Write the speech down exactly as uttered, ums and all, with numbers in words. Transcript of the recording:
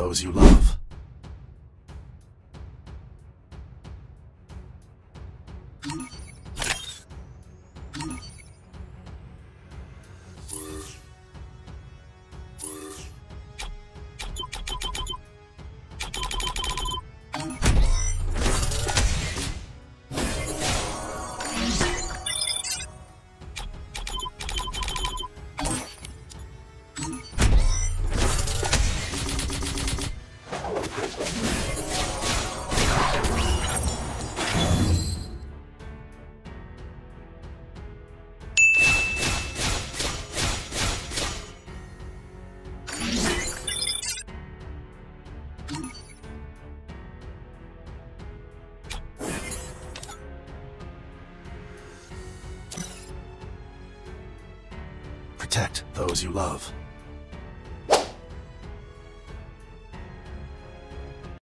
those you love. Protect those you love.